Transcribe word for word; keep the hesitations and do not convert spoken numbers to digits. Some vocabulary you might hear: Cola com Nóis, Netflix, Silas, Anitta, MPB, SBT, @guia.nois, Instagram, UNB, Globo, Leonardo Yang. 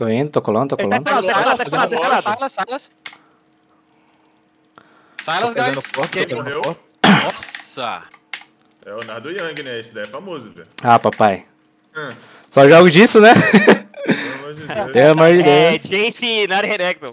Tô indo, tô colando, tô colando. Tá Silas, tá Silas, Silas, Silas. Silas, guys. Quem morreu? Nossa. É o Leonardo Yang, né? Esse daí é famoso, velho. Ah, papai. Hum. Só jogo disso, né? Pelo amor de Deus. É, gente, nada rerecto.